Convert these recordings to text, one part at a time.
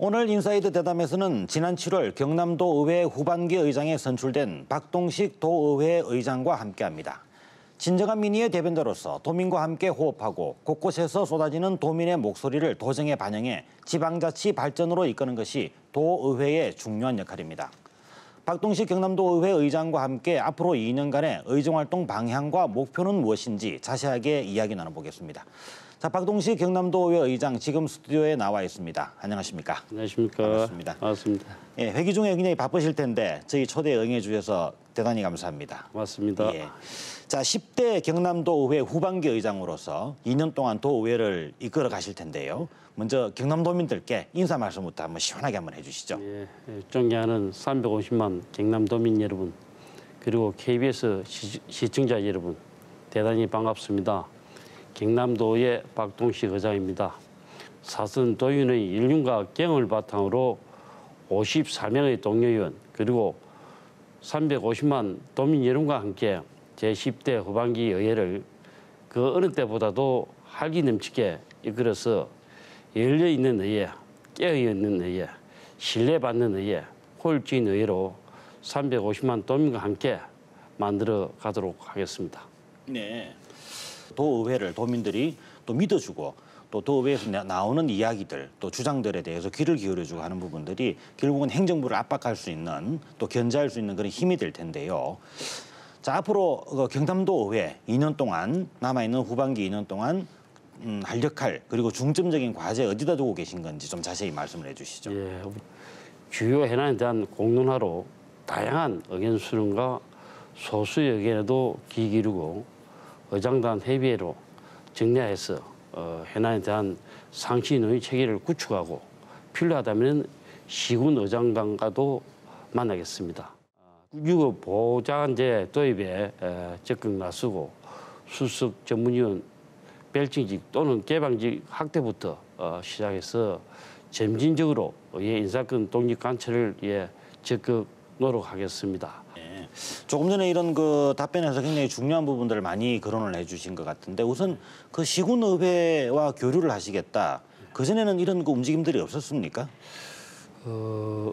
오늘 인사이드 대담에서는 지난 7월 경남도의회 후반기 의장에 선출된 박동식 도의회 의장과 함께합니다. 진정한 민의의 대변자로서 도민과 함께 호흡하고 곳곳에서 쏟아지는 도민의 목소리를 도정에 반영해 지방자치 발전으로 이끄는 것이 도의회의 중요한 역할입니다. 박동식 경남도의회 의장과 함께 앞으로 2년간의 의정활동 방향과 목표는 무엇인지 자세하게 이야기 나눠보겠습니다. 자, 박동식 경남도의회 의장 지금 스튜디오에 나와 있습니다. 안녕하십니까? 안녕하십니까? 반갑습니다. 반갑습니다. 예, 회기 중에 굉장히 바쁘실 텐데 저희 초대에 응해주셔서 대단히 감사합니다. 고맙습니다. 예. 자, 10대 경남도의회 후반기 의장으로서 2년 동안 도의회를 이끌어 가실 텐데요. 먼저 경남도민들께 인사 말씀부터 한번 시원하게 한번 해주시죠. 예, 존경하는 350만 경남도민 여러분, 그리고 KBS 시청자 여러분, 대단히 반갑습니다. 경남도의 박동식 의장입니다. 사선도의원의 1년과 경을 바탕으로 54명의 동료의원 그리고 350만 도민 여러분과 함께 제10대 후반기 의회를 그 어느 때보다도 활기 넘치게 이끌어서 열려있는 의회, 깨어있는 의회, 신뢰받는 의회, 홀주인 의회로 350만 도민과 함께 만들어 가도록 하겠습니다. 네. 도의회를 도민들이 또 믿어주고 또 도의회에서 나오는 이야기들 또 주장들에 대해서 귀를 기울여주고 하는 부분들이 결국은 행정부를 압박할 수 있는 또 견제할 수 있는 그런 힘이 될 텐데요. 자, 앞으로 경남도의회 2년 동안 남아있는 후반기 2년 동안 할 역할 그리고 중점적인 과제 어디다 두고 계신 건지 좀 자세히 말씀을 해주시죠. 예, 주요 현안에 대한 공론화로 다양한 의견 수렴과 소수의 의견에도 귀 기울이고 의장단 협의회로 정례화해서 현안에 대한 상시 논의 체계를 구축하고 필요하다면 시군 의장단과도 만나겠습니다. 유급 보장제 도입에 적극 나서고 수석 전문위원 별칭직 또는 개방직 확대부터 시작해서 점진적으로 의회 인사권 독립 관철을 위해 적극 노력하겠습니다. 조금 전에 이런 그 답변에서 굉장히 중요한 부분들을 많이 거론을 해주신 것 같은데 우선 그 시군의회와 교류를 하시겠다. 그전에는 이런 그 움직임들이 없었습니까?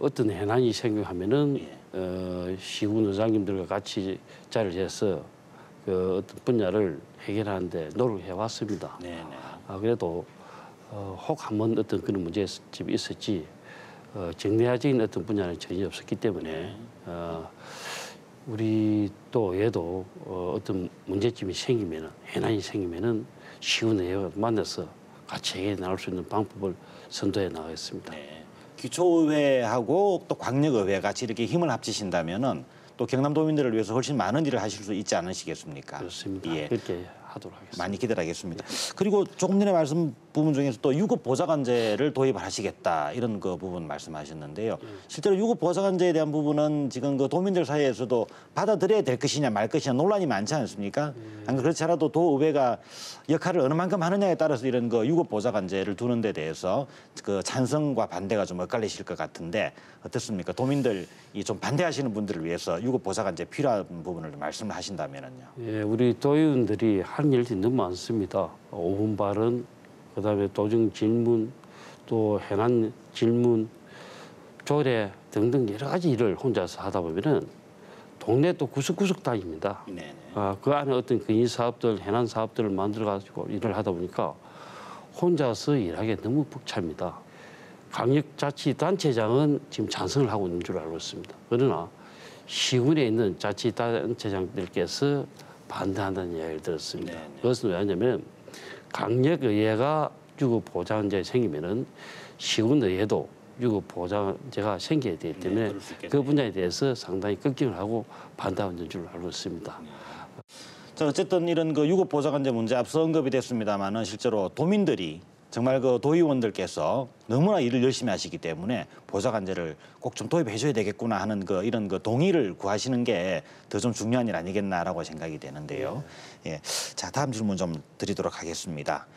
어떤 현안이 생겨하면은 시군의장님들과 같이 자리를 해서 그 어떤 분야를 해결하는데 노력해 왔습니다. 그래도 혹 한번 어떤 그런 문제집이 있었지 정례화적인 어떤 분야는 전혀 없었기 때문에. 우리 또 얘도 어떤 문제점이 생기면은 현안이 생기면은 쉬운 애와 만나서 같이 해결해 나올 수 있는 방법을 선도해 나가겠습니다. 네. 기초의회하고 또 광역의회 같이 이렇게 힘을 합치신다면은 또 경남도민들을 위해서 훨씬 많은 일을 하실 수 있지 않으시겠습니까? 그렇습니다. 예. 그렇게 하도록 하겠습니다. 많이 기대하겠습니다. 네. 그리고 조금 전에 말씀 부분 중에서 또 유급보좌관제를 도입하시겠다 이런 그 부분 말씀하셨는데요. 실제로 유급보좌관제에 대한 부분은 지금 그 도민들 사이에서도 받아들여야 될 것이냐 말 것이냐 논란이 많지 않습니까? 안 그렇지 않아도 도의회가 역할을 어느 만큼 하느냐에 따라서 이런 그 유급보좌관제를 두는 데 대해서 그 찬성과 반대가 좀 엇갈리실 것 같은데 어떻습니까? 도민들이 좀 반대하시는 분들을 위해서 유급보좌관제 필요한 부분을 말씀을 하신다면요. 예, 우리 도의원들이 한 일이 너무 많습니다. 5분 발언, 그다음에 도정 질문, 또 현안 질문, 조례 등등 여러 가지 일을 혼자서 하다 보면은 동네 또 구석구석 다닙니다. 그 안에 어떤 근인 사업들, 현안 사업들을 만들어 가지고 일을 하다 보니까 혼자서 일하기 너무 벅찹니다. 광역자치단체장은 지금 찬성을 하고 있는 줄 알고 있습니다. 그러나 시군에 있는 자치단체장들께서 반대한다는 이야기를 들었습니다. 그것은 왜냐하면 광역의회가 유급보장제 생기면은 시군의회도 유급보장제가 생겨야 되기 때문에 그 분야에 대해서 상당히 걱정을 하고 반대하는 줄 알고 있습니다. 자, 어쨌든 이런 그 유급보장제 문제 앞서 언급이 됐습니다만은 실제로 도민들이 정말 그 도의원들께서 너무나 일을 열심히 하시기 때문에 보좌관제를 꼭 좀 도입해줘야 되겠구나 하는 그 이런 그 동의를 구하시는 게 더 좀 중요한 일 아니겠나라고 생각이 되는데요. 예, 자, 다음 질문 좀 드리도록 하겠습니다.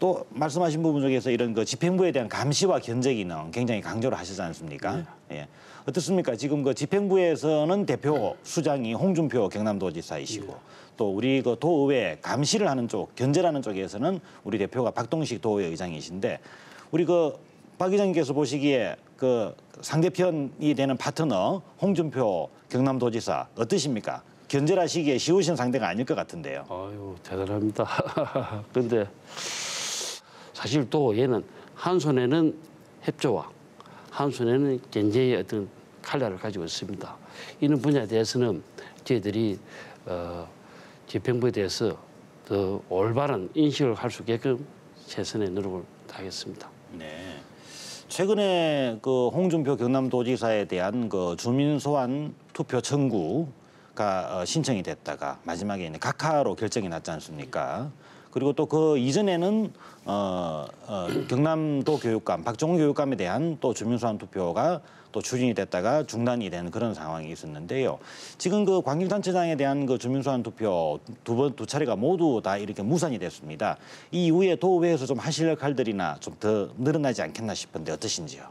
또 말씀하신 부분 중에서 이런 그 집행부에 대한 감시와 견제 기능 굉장히 강조를 하시지 않습니까? 네. 예, 어떻습니까? 지금 그 집행부에서는 대표 수장이 홍준표 경남도지사이시고 네. 또 우리 그 도의회 감시를 하는 쪽, 견제라는 쪽에서는 우리 대표가 박동식 도의회 의장이신데 우리 그 박 의장님께서 보시기에 그 상대편이 되는 파트너 홍준표 경남도지사 어떠십니까? 견제하시기에 쉬우신 상대가 아닐 것 같은데요. 아유, 대단합니다. 근데 사실 또 얘는 한 손에는 협조와 한 손에는 견제의 어떤 칼날을 가지고 있습니다. 이런 분야에 대해서는 저희들이 집행부에 대해서 더 올바른 인식을 할 수 있게끔 최선의 노력을 다하겠습니다. 네. 최근에 그 홍준표 경남도지사에 대한 그 주민소환 투표 청구가 신청이 됐다가 마지막에 이제 각하로 결정이 났지 않습니까? 그리고 또 그 이전에는 경남도 교육감, 박종훈 교육감에 대한 또 주민소환 투표가 또 추진이 됐다가 중단이 된 그런 상황이 있었는데요. 지금 그 광역단체장에 대한 그 주민소환 투표 두 차례가 모두 다 이렇게 무산이 됐습니다. 이 이후에 도의회에서 좀 하실 역할들이나 좀 더 늘어나지 않겠나 싶은데 어떠신지요?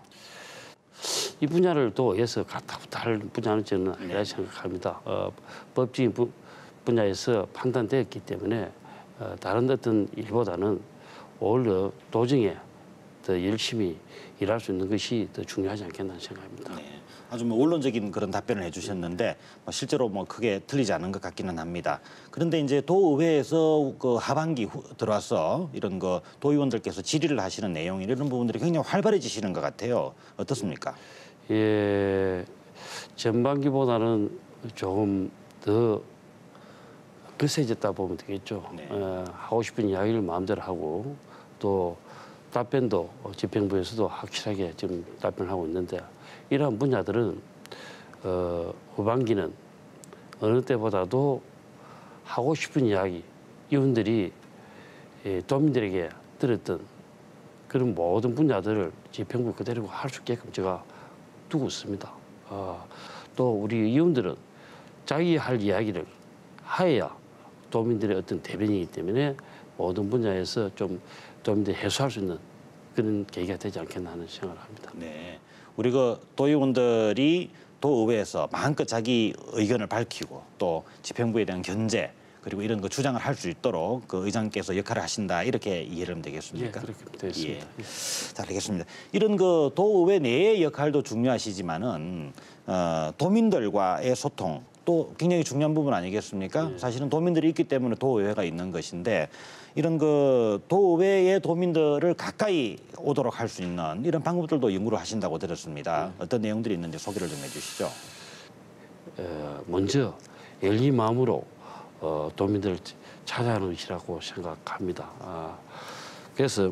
이 분야를 또 해서 갔다부터 할 분야는 저는 아니라 네. 생각합니다. 법적인 분야에서 판단되었기 때문에 다른 어떤 일보다는 오히려 도정에 더 열심히 일할 수 있는 것이 더 중요하지 않겠나 생각합니다. 네, 아주 뭐 원론적인 그런 답변을 해주셨는데 실제로 뭐 크게 틀리지 않은 것 같기는 합니다. 그런데 이제 도의회에서 그 하반기 들어와서 이런 거 도의원들께서 질의를 하시는 내용 이런 부분들이 굉장히 활발해지시는 것 같아요. 어떻습니까? 예, 전반기보다는 조금 더 글쎄졌다 보면 되겠죠. 네. 하고 싶은 이야기를 마음대로 하고 또 답변도 집행부에서도 확실하게 지금 답변하고 있는데 이러한 분야들은 후반기는 어느 때보다도 하고 싶은 이야기, 이분들이 도민들에게 들었던 그런 모든 분야들을 집행부 그대로 할 수 있게끔 제가 두고 있습니다. 또 우리 의원들은 자기 할 이야기를 해야 도민들의 어떤 대변이기 때문에 모든 분야에서 좀 도민들이 해소할 수 있는 그런 계기가 되지 않겠나 하는 생각을 합니다. 네, 우리 그 도의원들이 도의회에서 마음껏 자기 의견을 밝히고 또 집행부에 대한 견제 그리고 이런 거 주장을 할 수 있도록 그 의장께서 역할을 하신다 이렇게 이해를 하면 되겠습니까? 예, 그렇게 되겠습니다. 예. 자, 알겠습니다. 이런 그 도의회 내의 역할도 중요하시지만은 도민들과의 소통. 또 굉장히 중요한 부분 아니겠습니까? 네. 사실은 도민들이 있기 때문에 도의회가 있는 것인데 이런 그 도의회의 도민들을 가까이 오도록 할 수 있는 이런 방법들도 연구를 하신다고 들었습니다. 네. 어떤 내용들이 있는지 소개를 좀 해주시죠. 먼저 열린 마음으로 도민들을 찾아가는 것이라고 생각합니다. 그래서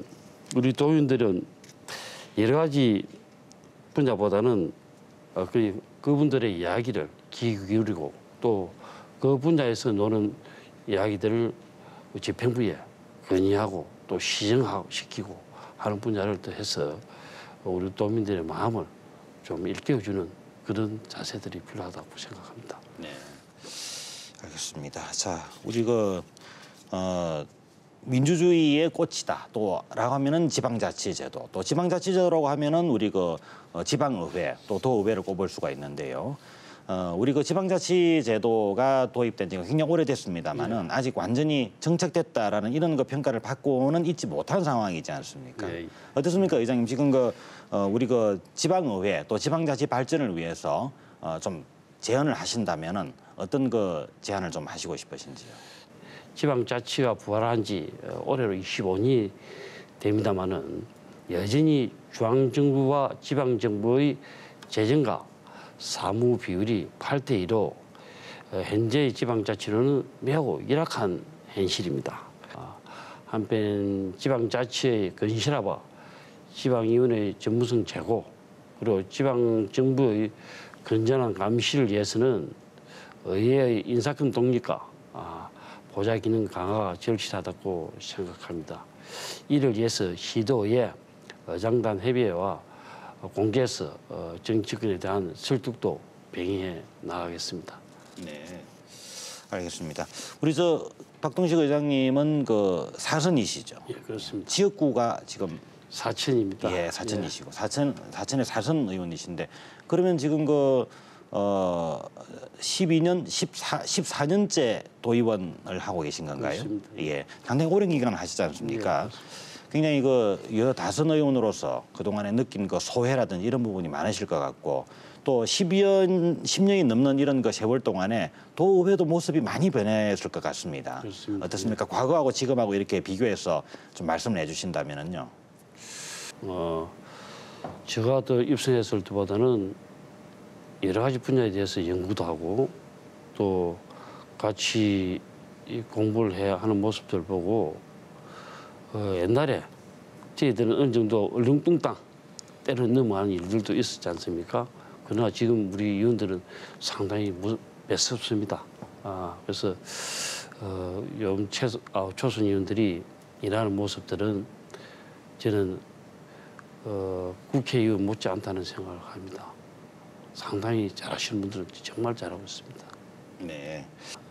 우리 도민들은 여러 가지 분야보다는 그분들의 이야기를 귀 기울이고 또 그 분야에서 노는 이야기들을 집행부에 건의하고 또 시정시키고 하는 분야를 또 해서 우리 도민들의 마음을 좀 일깨워주는 그런 자세들이 필요하다고 생각합니다. 네, 알겠습니다. 자, 우리 그 민주주의의 꽃이다. 또라고 하면은 지방자치제도, 또 지방자치제도라고 하면은 우리 그 지방의회, 또 도의회를 꼽을 수가 있는데요. 우리 그 지방자치제도가 도입된 지가 굉장히 오래됐습니다만은 예. 아직 완전히 정착됐다라는 이런 그 평가를 받고는 있지 못한 상황이지 않습니까? 예. 어떻습니까, 의장님? 지금 그 우리 그 지방의회 또 지방자치 발전을 위해서 좀 제안을 하신다면은 어떤 그 제안을 좀 하시고 싶으신지요? 지방자치가 부활한 지 올해로 25년이 됩니다만은 여전히 중앙정부와 지방정부의 재정과 사무 비율이 8:2로 현재의 지방자치로는 매우 열악한 현실입니다. 한편 지방자치의 건실화와 지방위원회의 전문성 제고 그리고 지방정부의 건전한 감시를 위해서는 의회의 인사권 독립과 보좌기능 강화가 절실하다고 생각합니다. 이를 위해서 시도의 의장단 협의회와 공개해서 정치권에 대한 설득도 병행해 나가겠습니다. 네, 알겠습니다. 우리 저 박동식 의장님은 그 사선이시죠? 예, 그렇습니다. 지역구가 지금 사천입니다. 예, 사천이시고 예. 사천의 사선 의원이신데 그러면 지금 그 14년째 도의원을 하고 계신 건가요? 그렇습니다. 예, 상당히 오랜 기간 하시지 않습니까? 예, 굉장히 그 여러 다선 의원으로서 그동안에 느낀 그 소회라든지 이런 부분이 많으실 것 같고, 또 10년이 넘는 이런 그 세월 동안에 도의회도 모습이 많이 변했을 것 같습니다. 그렇습니다. 어떻습니까? 네. 과거하고 지금하고 이렇게 비교해서 좀 말씀을 해주신다면은요. 제가 더 입성했을 때보다는 여러 가지 분야에 대해서 연구도 하고 또 같이 공부를 해야 하는 모습들 보고 옛날에 저희들은 어느 정도 얼렁뚱땅 때로는 넘어가는 일들도 있었지 않습니까? 그러나 지금 우리 의원들은 상당히 매섭습니다. 그래서 요즘 초선 의원들이 일하는 모습들은 저는 국회의원 못지않다는 생각을 합니다. 상당히 잘하시는 분들은 정말 잘하고 있습니다. 네.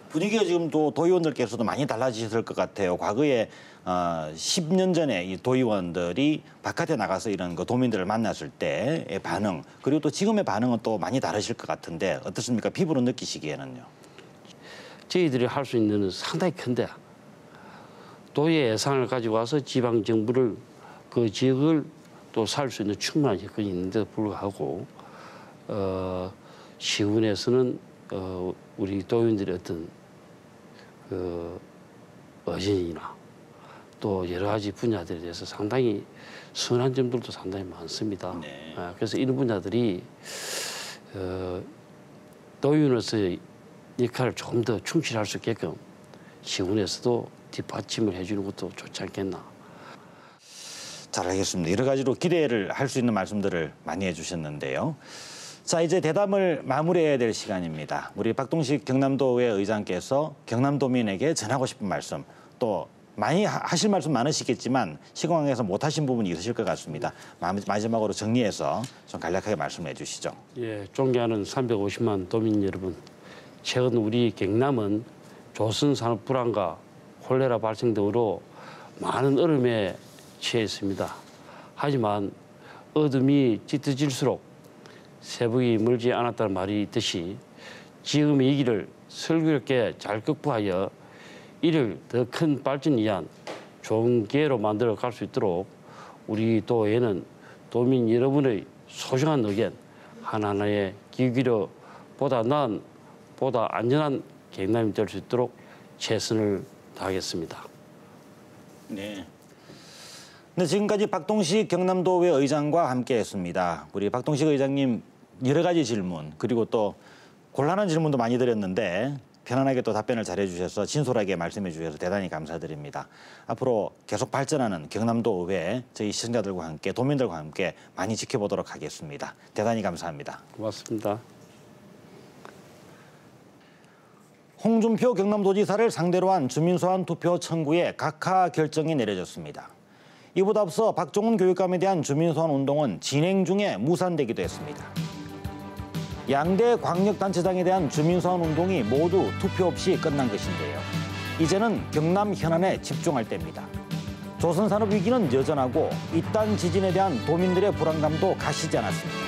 분위기가 지금 또 도의원들께서도 많이 달라지실 것 같아요. 과거에 10년 전에 이 도의원들이 바깥에 나가서 이런 거 도민들을 만났을 때의 반응, 그리고 또 지금의 반응은 또 많이 다르실 것 같은데 어떻습니까? 피부로 느끼시기에는요. 저희들이 할 수 있는 것은 상당히 큰데 도의 예산을 가지고 와서 지방 정부를 그 지역을 또 살 수 있는 충분한 여건이 있는데도 불구하고 시군에서는 우리 도의원들의 어떤 그 어진이나 또 여러 가지 분야들에 대해서 상당히 선한 점들도 상당히 많습니다. 네. 그래서 이런 분야들이 도의원으로서의 역할을 조금 더 충실할 수 있게끔 시군에서도 뒷받침을 해주는 것도 좋지 않겠나. 잘 알겠습니다. 여러 가지로 기대를 할 수 있는 말씀들을 많이 해주셨는데요. 자, 이제 대담을 마무리해야 될 시간입니다. 우리 박동식 경남도의회 의장께서 경남도민에게 전하고 싶은 말씀, 또 많이 하실 말씀 많으시겠지만 시공항에서 못하신 부분이 있으실 것 같습니다. 마지막으로 정리해서 좀 간략하게 말씀해 주시죠. 예, 존경하는 350만 도민 여러분, 최근 우리 경남은 조선산업 불안과 콜레라 발생 등으로 많은 어려움에 처해 있습니다. 하지만 어둠이 짙어질수록 새벽이 멀지 않았다는 말이 있듯이 지금 이 길을 슬기롭게 잘 극복하여 이를 더 큰 발전을 위한 좋은 기회로 만들어 갈 수 있도록 우리 도에는 도민 여러분의 소중한 의견 하나하나에 귀 기울여 보다 나은, 보다 안전한 경남이 될 수 있도록 최선을 다하겠습니다. 네. 네, 지금까지 박동식 경남도의회 의장과 함께했습니다. 우리 박동식 의장님 여러 가지 질문, 그리고 또 곤란한 질문도 많이 드렸는데 편안하게 또 답변을 잘해주셔서 진솔하게 말씀해주셔서 대단히 감사드립니다. 앞으로 계속 발전하는 경남도의회 저희 시청자들과 함께 도민들과 함께 많이 지켜보도록 하겠습니다. 대단히 감사합니다. 고맙습니다. 홍준표 경남도지사를 상대로 한 주민소환 투표 청구에 각하 결정이 내려졌습니다. 이보다 앞서 박종훈 교육감에 대한 주민소환 운동은 진행 중에 무산되기도 했습니다. 양대 광역단체장에 대한 주민소환 운동이 모두 투표 없이 끝난 것인데요. 이제는 경남 현안에 집중할 때입니다. 조선산업 위기는 여전하고 잇단 지진에 대한 도민들의 불안감도 가시지 않았습니다.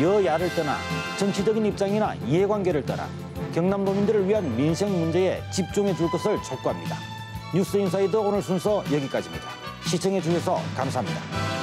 여야를 떠나 정치적인 입장이나 이해관계를 떠나 경남 도민들을 위한 민생 문제에 집중해 줄 것을 촉구합니다. 뉴스 인사이드 오늘 순서 여기까지입니다. 시청해주셔서 감사합니다.